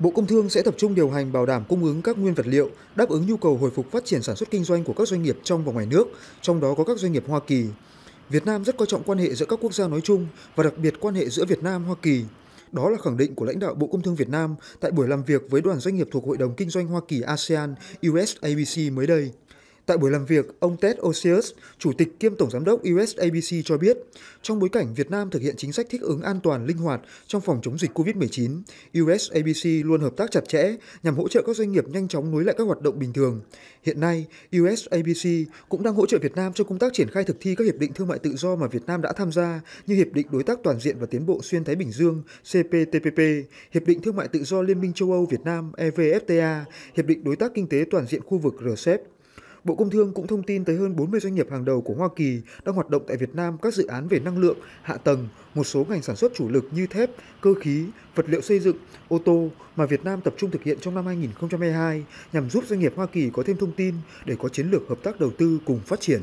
Bộ Công Thương sẽ tập trung điều hành bảo đảm cung ứng các nguyên vật liệu, đáp ứng nhu cầu hồi phục phát triển sản xuất kinh doanh của các doanh nghiệp trong và ngoài nước, trong đó có các doanh nghiệp Hoa Kỳ. Việt Nam rất coi trọng quan hệ giữa các quốc gia nói chung và đặc biệt quan hệ giữa Việt Nam - Hoa Kỳ. Đó là khẳng định của lãnh đạo Bộ Công Thương Việt Nam tại buổi làm việc với đoàn doanh nghiệp thuộc Hội đồng Kinh doanh Hoa Kỳ ASEAN USABC mới đây. Tại buổi làm việc, ông Ted Osius, Chủ tịch kiêm Tổng Giám đốc USABC cho biết, trong bối cảnh Việt Nam thực hiện chính sách thích ứng an toàn, linh hoạt trong phòng chống dịch COVID-19, USABC luôn hợp tác chặt chẽ nhằm hỗ trợ các doanh nghiệp nhanh chóng nối lại các hoạt động bình thường. Hiện nay, USABC cũng đang hỗ trợ Việt Nam trong công tác triển khai thực thi các hiệp định thương mại tự do mà Việt Nam đã tham gia như Hiệp định Đối tác Toàn diện và Tiến bộ Xuyên Thái Bình Dương CPTPP, Hiệp định Thương mại tự do Liên minh châu Âu Việt Nam EVFTA, Hiệp định Đối tác Kinh tế Toàn diện khu vực RCEP. Bộ Công Thương cũng thông tin tới hơn 40 doanh nghiệp hàng đầu của Hoa Kỳ đang hoạt động tại Việt Nam các dự án về năng lượng, hạ tầng, một số ngành sản xuất chủ lực như thép, cơ khí, vật liệu xây dựng, ô tô mà Việt Nam tập trung thực hiện trong năm 2022 nhằm giúp doanh nghiệp Hoa Kỳ có thêm thông tin để có chiến lược hợp tác đầu tư cùng phát triển.